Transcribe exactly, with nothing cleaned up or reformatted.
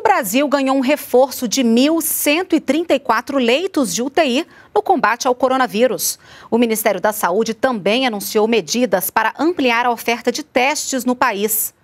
O Brasil ganhou um reforço de mil cento e trinta e quatro leitos de U T I no combate ao coronavírus. O Ministério da Saúde também anunciou medidas para ampliar a oferta de testes no país.